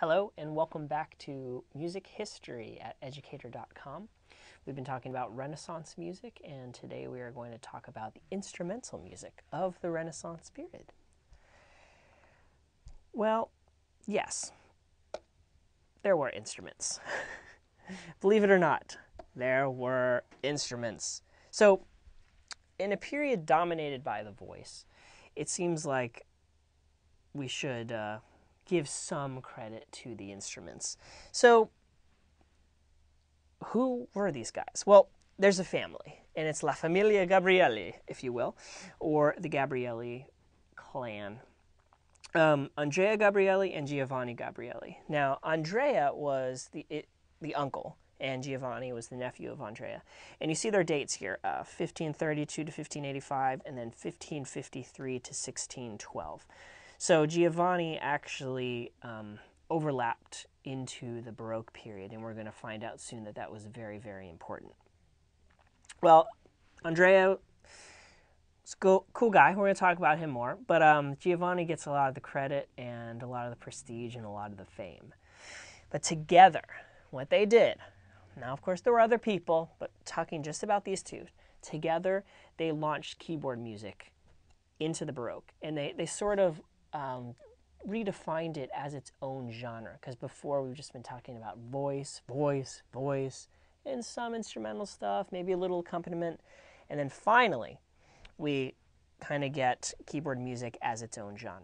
Hello and welcome back to Music History at educator.com. We've been talking about Renaissance music, and today we are going to talk about the instrumental music of the Renaissance period. Well, yes, there were instruments. Believe it or not, there were instruments. So, in a period dominated by the voice, it seems like we should give some credit to the instruments. So, who were these guys? Well, there's a family, and it's La Famiglia Gabrieli, if you will, or the Gabrieli clan. Andrea Gabrieli and Giovanni Gabrieli. Now, Andrea was the uncle, and Giovanni was the nephew of Andrea. And you see their dates here, 1532 to 1585, and then 1553 to 1612. So Giovanni actually overlapped into the Baroque period, and we're going to find out soon that that was very, very important. Well, Andrea was a cool guy. We're going to talk about him more. But Giovanni gets a lot of the credit and a lot of the prestige and a lot of the fame. But together, what they did, now of course there were other people, but talking just about these two, together they launched keyboard music into the Baroque. And they sort of redefined it as its own genre, because before we've just been talking about voice, voice, voice, and some instrumental stuff, maybe a little accompaniment. And then finally, we kind of get keyboard music as its own genre.